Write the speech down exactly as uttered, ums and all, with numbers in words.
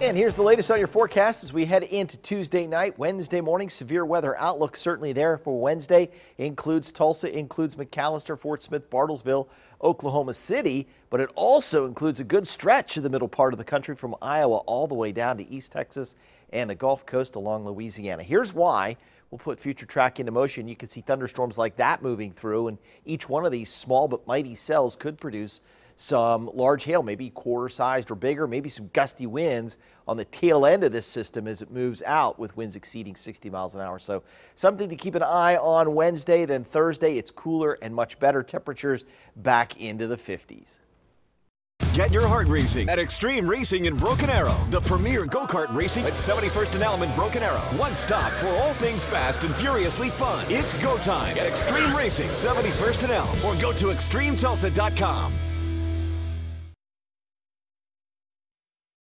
And here's the latest on your forecast as we head into Tuesday night. Wednesday morning, severe weather outlook certainly there for Wednesday. Includes Tulsa, includes McAlester, Fort Smith, Bartlesville, Oklahoma City, but it also includes a good stretch of the middle part of the country from Iowa all the way down to East Texas and the Gulf Coast along Louisiana. Here's why. We'll put future track into motion. You can see thunderstorms like that moving through, and each one of these small but mighty cells could produce some large hail, maybe quarter-sized or bigger, maybe some gusty winds on the tail end of this system as it moves out, with winds exceeding sixty miles an hour. So something to keep an eye on Wednesday. Then Thursday, it's cooler and much better. Temperatures back into the fifties. Get your heart racing at Extreme Racing in Broken Arrow, the premier go-kart racing at seventy-first and Elm in Broken Arrow. One stop for all things fast and furiously fun. It's go time at Extreme Racing, seventy-first and Elm, or go to Extreme Tulsa dot com.